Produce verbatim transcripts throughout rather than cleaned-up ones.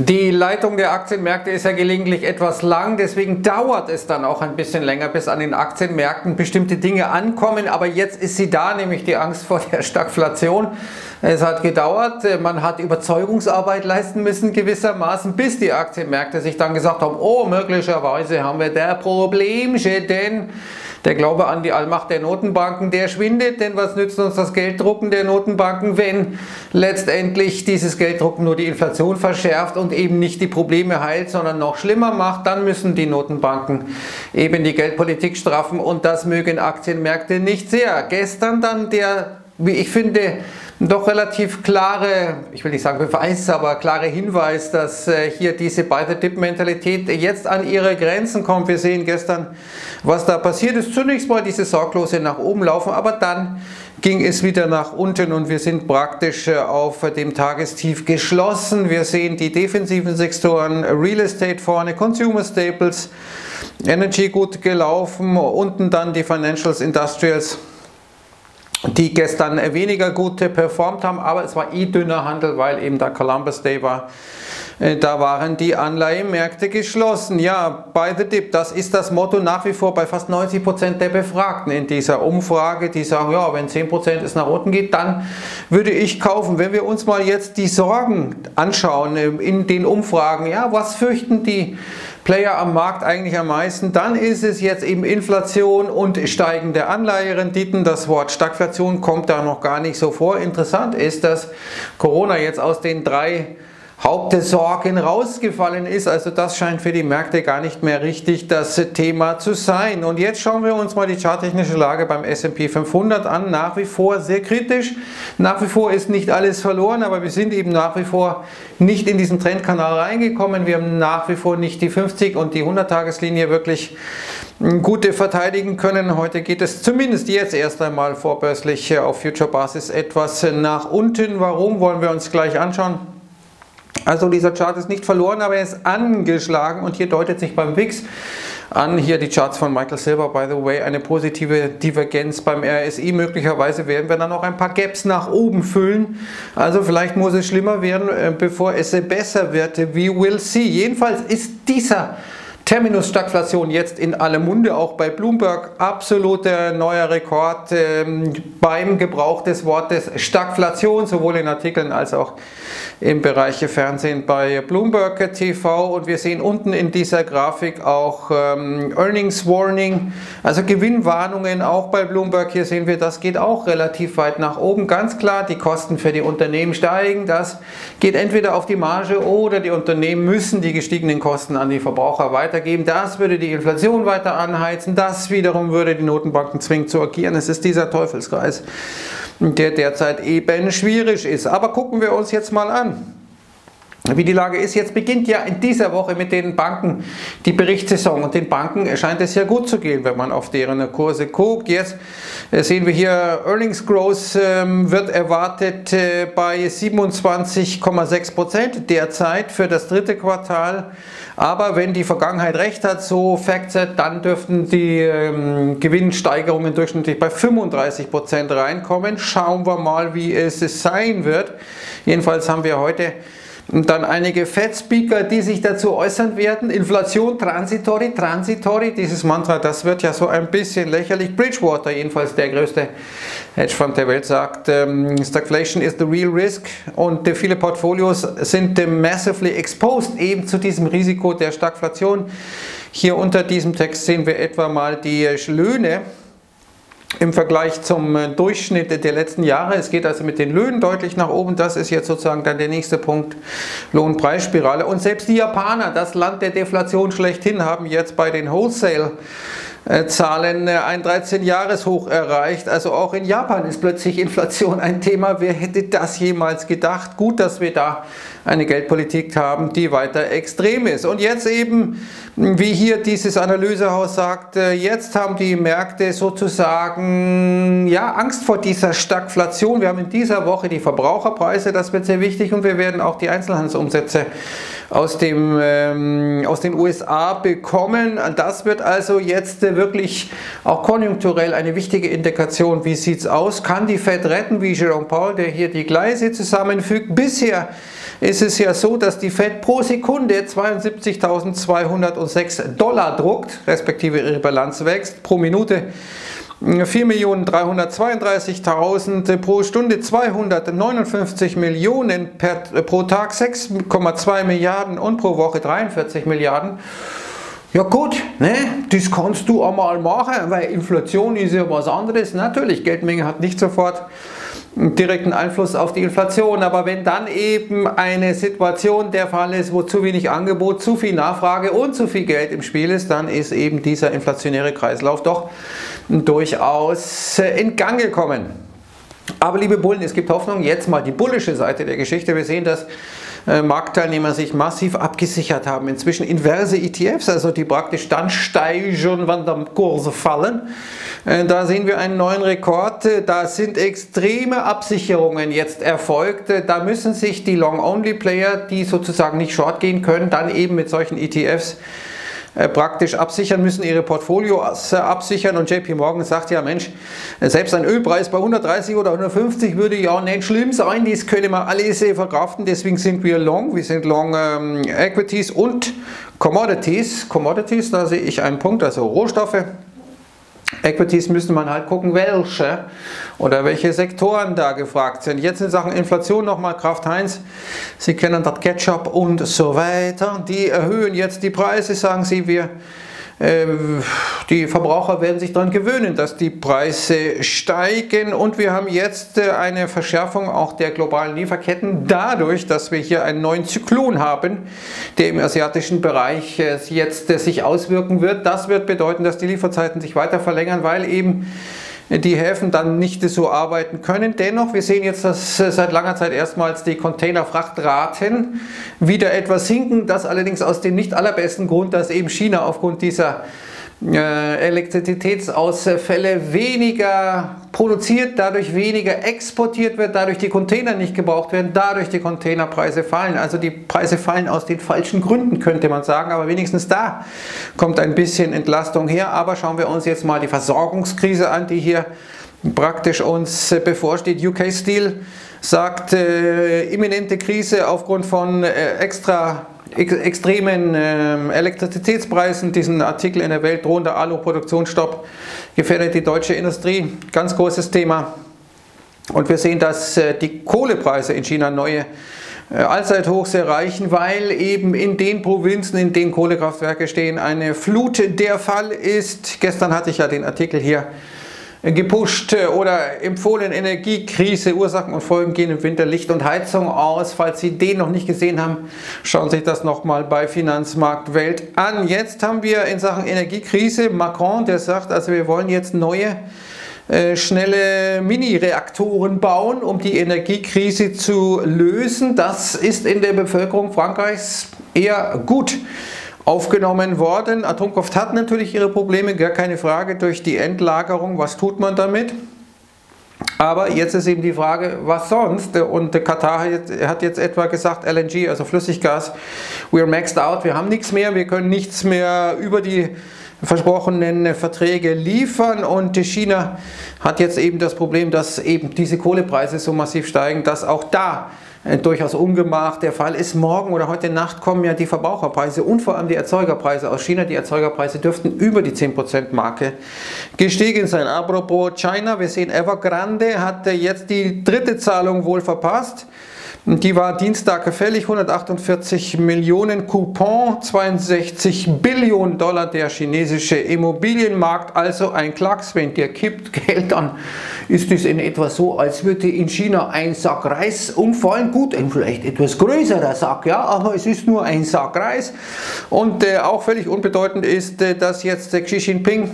Die Leitung der Aktienmärkte ist ja gelegentlich etwas lang, deswegen dauert es dann auch ein bisschen länger, bis an den Aktienmärkten bestimmte Dinge ankommen. Aber jetzt ist sie da, nämlich die Angst vor der Stagflation. Es hat gedauert, man hat Überzeugungsarbeit leisten müssen gewissermaßen, bis die Aktienmärkte sich dann gesagt haben, oh, möglicherweise haben wir da Problemchen, denn der Glaube an die Allmacht der Notenbanken, der schwindet, denn was nützt uns das Gelddrucken der Notenbanken, wenn letztendlich dieses Gelddrucken nur die Inflation verschärft und eben nicht die Probleme heilt, sondern noch schlimmer macht? Dann müssen die Notenbanken eben die Geldpolitik straffen und das mögen Aktienmärkte nicht sehr. Gestern dann der, wie ich finde, doch relativ klare, ich will nicht sagen Beweis, aber klare Hinweis, dass hier diese Buy-the-Dip-Mentalität jetzt an ihre Grenzen kommt. Wir sehen gestern, was da passiert ist. Zunächst mal diese sorglose nach oben laufen, aber dann ging es wieder nach unten und wir sind praktisch auf dem Tagestief geschlossen. Wir sehen die defensiven Sektoren, Real Estate vorne, Consumer Staples, Energy gut gelaufen, unten dann die Financials, Industrials, die gestern weniger gut performt haben, aber es war eh dünner Handel, weil eben der Columbus Day war. Da waren die Anleihemärkte geschlossen. Ja, buy the dip, das ist das Motto nach wie vor bei fast neunzig Prozent der Befragten in dieser Umfrage, die sagen, ja, wenn zehn Prozent es nach unten geht, dann würde ich kaufen. Wenn wir uns mal jetzt die Sorgen anschauen in den Umfragen, ja, was fürchten die Player am Markt eigentlich am meisten, dann ist es jetzt eben Inflation und steigende Anleiherenditen. Das Wort Stagflation kommt da noch gar nicht so vor. Interessant ist, dass Corona jetzt aus den drei Hauptsorgen rausgefallen ist. Also das scheint für die Märkte gar nicht mehr richtig das Thema zu sein. Und jetzt schauen wir uns mal die charttechnische Lage beim S und P fünfhundert an. Nach wie vor sehr kritisch. Nach wie vor ist nicht alles verloren, aber wir sind eben nach wie vor nicht in diesen Trendkanal reingekommen. Wir haben nach wie vor nicht die fünfzig- und die hundert-Tageslinie wirklich gute verteidigen können. Heute geht es zumindest jetzt erst einmal vorbörslich auf Future-Basis etwas nach unten. Warum, wollen wir uns gleich anschauen. Also dieser Chart ist nicht verloren, aber er ist angeschlagen und hier deutet sich beim W I X an, hier die Charts von Michael Silver, by the way, eine positive Divergenz beim R S I. Möglicherweise werden wir dann noch ein paar Gaps nach oben füllen. Also vielleicht muss es schlimmer werden, bevor es besser wird. We will see. Jedenfalls ist dieser Terminus Stagflation jetzt in aller Munde, auch bei Bloomberg. Absoluter neuer Rekord ähm, beim Gebrauch des Wortes Stagflation, sowohl in Artikeln als auch im Bereich Fernsehen bei Bloomberg T V. Und wir sehen unten in dieser Grafik auch ähm, Earnings Warning, also Gewinnwarnungen auch bei Bloomberg. Hier sehen wir, das geht auch relativ weit nach oben. Ganz klar, die Kosten für die Unternehmen steigen. Das geht entweder auf die Marge oder die Unternehmen müssen die gestiegenen Kosten an die Verbraucher weitergeben. Geben. Das würde die Inflation weiter anheizen, das wiederum würde die Notenbanken zwingen zu agieren. Es ist dieser Teufelskreis, der derzeit eben schwierig ist. Aber gucken wir uns jetzt mal an, wie die Lage ist. Jetzt beginnt ja in dieser Woche mit den Banken die Berichtssaison und den Banken scheint es ja gut zu gehen, wenn man auf deren Kurse guckt. Jetzt sehen wir hier, Earnings Growth wird erwartet bei siebenundzwanzig Komma sechs Prozent derzeit für das dritte Quartal. Aber wenn die Vergangenheit recht hat, so Factset, dann dürften die ähm, Gewinnsteigerungen durchschnittlich bei fünfunddreißig Prozent reinkommen. Schauen wir mal, wie es sein wird. Jedenfalls haben wir heute dann einige Fed-Speaker, die sich dazu äußern werden. Inflation, transitory, transitory. Dieses Mantra, das wird ja so ein bisschen lächerlich. Bridgewater, jedenfalls der größte Hedgefonds der Welt, sagt, ähm, Stagflation is the real risk. Und äh, viele Portfolios sind äh, massively exposed eben zu diesem Risiko der Stagflation. Hier unter diesem Text sehen wir etwa mal die äh, Löhne im Vergleich zum Durchschnitt der letzten Jahre. Es geht also mit den Löhnen deutlich nach oben. Das ist jetzt sozusagen dann der nächste Punkt, Lohnpreisspirale. Und selbst die Japaner, das Land der Deflation schlechthin, haben jetzt bei den Wholesale-Zahlen ein dreizehn-Jahres-Hoch erreicht. Also auch in Japan ist plötzlich Inflation ein Thema. Wer hätte das jemals gedacht? Gut, dass wir da eine Geldpolitik haben, die weiter extrem ist. Und jetzt eben, wie hier dieses Analysehaus sagt, jetzt haben die Märkte sozusagen ja, Angst vor dieser Stagflation. Wir haben in dieser Woche die Verbraucherpreise, das wird sehr wichtig, und wir werden auch die Einzelhandelsumsätze aus, dem, ähm, aus den U S A bekommen. Das wird also jetzt wirklich auch konjunkturell eine wichtige Indikation. Wie sieht es aus? Kann die Fed retten, wie Jerome Powell, der hier die Gleise zusammenfügt? Bisher ist es ja so, dass die Fed pro Sekunde zweiundsiebzigtausendzweihundertsechs Dollar druckt, respektive ihre Bilanz wächst, pro Minute vier Millionen dreihundertzweiunddreißigtausend, pro Stunde zweihundertneunundfünfzig Millionen, per, pro Tag sechs Komma zwei Milliarden und pro Woche dreiundvierzig Milliarden. Ja gut, ne? Das kannst du einmal machen, weil Inflation ist ja was anderes. Natürlich, Geldmenge hat nicht sofort direkten Einfluss auf die Inflation, aber wenn dann eben eine Situation der Fall ist, wo zu wenig Angebot, zu viel Nachfrage und zu viel Geld im Spiel ist, dann ist eben dieser inflationäre Kreislauf doch durchaus in Gang gekommen. Aber liebe Bullen, es gibt Hoffnung, jetzt mal die bullische Seite der Geschichte. Wir sehen, dass Marktteilnehmer sich massiv abgesichert haben. Inzwischen inverse E T Fs, also die praktisch dann steigen, wenn die Kurse fallen. Da sehen wir einen neuen Rekord. Da sind extreme Absicherungen jetzt erfolgt. Da müssen sich die Long-Only-Player, die sozusagen nicht short gehen können, dann eben mit solchen E T Fs praktisch absichern, müssen ihre Portfolios absichern, und J P Morgan sagt ja, Mensch, selbst ein Ölpreis bei hundertdreißig oder hundertfünfzig würde ja nicht schlimm sein, das könnte man alles verkraften, deswegen sind wir long, wir sind long ähm, Equities und Commodities, Commodities, da sehe ich einen Punkt, also Rohstoffe. Equities müsste man halt gucken, welche oder welche Sektoren da gefragt sind. Jetzt in Sachen Inflation nochmal Kraft Heinz. Sie kennen das Ketchup und so weiter. Die erhöhen jetzt die Preise, sagen sie, wir, äh, die Verbraucher werden sich daran gewöhnen, dass die Preise steigen. Und wir haben jetzt äh, eine Verschärfung auch der globalen Lieferketten dadurch, dass wir hier einen neuen Zyklon haben, der im asiatischen Bereich jetzt sich auswirken wird. Das wird bedeuten, dass die Lieferzeiten sich weiter verlängern, weil eben die Häfen dann nicht so arbeiten können. Dennoch, wir sehen jetzt, dass seit langer Zeit erstmals die Containerfrachtraten wieder etwas sinken. Das allerdings aus dem nicht allerbesten Grund, dass eben China aufgrund dieser Elektrizitätsausfälle weniger produziert, dadurch weniger exportiert wird, dadurch die Container nicht gebraucht werden, dadurch die Containerpreise fallen. Also die Preise fallen aus den falschen Gründen, könnte man sagen, aber wenigstens da kommt ein bisschen Entlastung her. Aber schauen wir uns jetzt mal die Versorgungskrise an, die hier praktisch uns bevorsteht. U K Steel sagt, äh, imminente Krise aufgrund von äh, extra extremen äh, Elektrizitätspreisen, diesen Artikel in der Welt, drohender Alu-Produktionsstopp, gefährdet die deutsche Industrie, ganz großes Thema. Und wir sehen, dass äh, die Kohlepreise in China neue äh, Allzeithochs erreichen, weil eben in den Provinzen, in denen Kohlekraftwerke stehen, eine Flut der Fall ist. Gestern hatte ich ja den Artikel hier gepusht oder empfohlen, Energiekrise, Ursachen und Folgen gehen im Winter Licht und Heizung aus. Falls Sie den noch nicht gesehen haben, schauen Sie sich das nochmal bei Finanzmarktwelt an. Jetzt haben wir in Sachen Energiekrise Macron, der sagt, also wir wollen jetzt neue, äh, schnelle Mini-Reaktoren bauen, um die Energiekrise zu lösen. Das ist in der Bevölkerung Frankreichs eher gut aufgenommen worden. Atomkraft hat natürlich ihre Probleme, gar keine Frage, durch die Endlagerung, was tut man damit? Aber jetzt ist eben die Frage, was sonst? Und Katar hat jetzt etwa gesagt, L N G, also Flüssiggas, we're maxed out, wir haben nichts mehr, wir können nichts mehr über die versprochenen Verträge liefern, und China hat jetzt eben das Problem, dass eben diese Kohlepreise so massiv steigen, dass auch da durchaus Ungemach der Fall ist. Morgen oder heute Nacht kommen ja die Verbraucherpreise und vor allem die Erzeugerpreise aus China. Die Erzeugerpreise dürften über die zehn Prozent Marke gestiegen sein. Apropos China, wir sehen, Evergrande hat jetzt die dritte Zahlung wohl verpasst. Die war Dienstag fällig, hundertachtundvierzig Millionen Coupon, zweiundsechzig Billionen Dollar der chinesische Immobilienmarkt, also ein Klacks, wenn der kippt Geld an, ist es in etwa so, als würde in China ein Sack Reis umfallen, gut, ein vielleicht etwas größerer Sack, ja, aber es ist nur ein Sack Reis. Und äh, auch völlig unbedeutend ist, äh, dass jetzt äh, Xi Jinping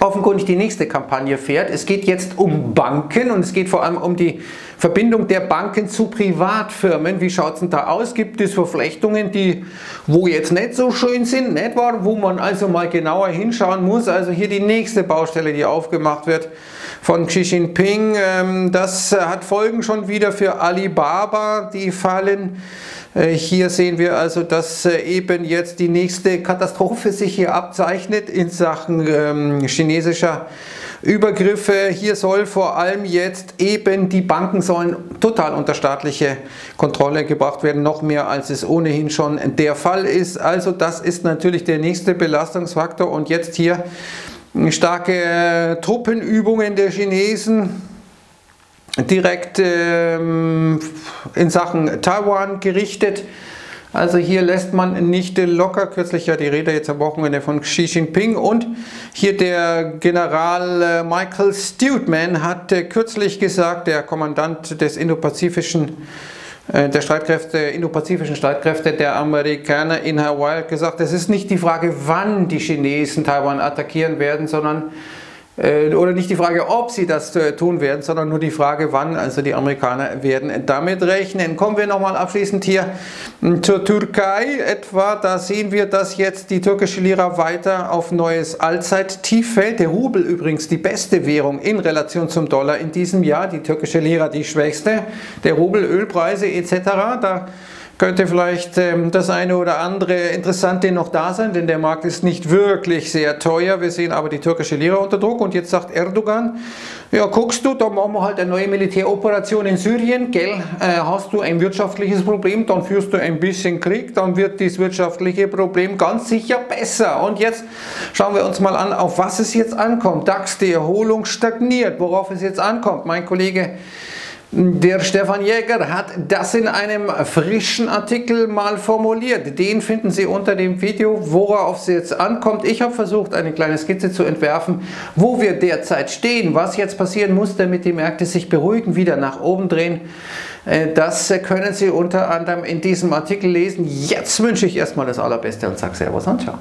offenkundig die nächste Kampagne fährt. Es geht jetzt um Banken und es geht vor allem um die Verbindung der Banken zu Privatfirmen. Wie schaut es denn da aus? Gibt es Verflechtungen, die wo jetzt nicht so schön sind, nicht wahr? Wo man also mal genauer hinschauen muss? Also hier die nächste Baustelle, die aufgemacht wird von Xi Jinping. Das hat Folgen schon wieder für Alibaba. Die fallen Hier sehen wir also, dass eben jetzt die nächste Katastrophe sich hier abzeichnet in Sachen ähm, chinesischer Übergriffe. Hier soll vor allem jetzt eben die Banken sollen total unter staatliche Kontrolle gebracht werden, noch mehr als es ohnehin schon der Fall ist. Also das ist natürlich der nächste Belastungsfaktor und jetzt hier starke äh, Truppenübungen der Chinesen direkt ähm, in Sachen Taiwan gerichtet. Also hier lässt man nicht locker, kürzlich ja die Rede jetzt am Wochenende von Xi Jinping und hier der General Michael Stewartman hat kürzlich gesagt, der Kommandant des indopazifischen der Streitkräfte, indopazifischen Streitkräfte der Amerikaner in Hawaii, hat gesagt, es ist nicht die Frage, wann die Chinesen Taiwan attackieren werden, sondern oder nicht die Frage, ob sie das tun werden, sondern nur die Frage, wann. Also die Amerikaner werden damit rechnen. Kommen wir nochmal abschließend hier zur Türkei etwa. Da sehen wir, dass jetzt die türkische Lira weiter auf neues Allzeittief fällt. Der Rubel übrigens die beste Währung in Relation zum Dollar in diesem Jahr. Die türkische Lira die schwächste. Der Rubel, Ölpreise et cetera. Da könnte vielleicht ähm, das eine oder andere Interessante noch da sein, denn der Markt ist nicht wirklich sehr teuer. Wir sehen aber die türkische Lira unter Druck und jetzt sagt Erdogan, ja guckst du, dann machen wir halt eine neue Militäroperation in Syrien, gell, äh, hast du ein wirtschaftliches Problem, dann führst du ein bisschen Krieg, dann wird dieses wirtschaftliche Problem ganz sicher besser. Und jetzt schauen wir uns mal an, auf was es jetzt ankommt. DAX, die Erholung stagniert, worauf es jetzt ankommt. Mein Kollege der Stefan Jäger hat das in einem frischen Artikel mal formuliert. Den finden Sie unter dem Video, worauf es jetzt ankommt. Ich habe versucht, eine kleine Skizze zu entwerfen, wo wir derzeit stehen, was jetzt passieren muss, damit die Märkte sich beruhigen, wieder nach oben drehen. Das können Sie unter anderem in diesem Artikel lesen. Jetzt wünsche ich erstmal das Allerbeste und sage Servus und Ciao.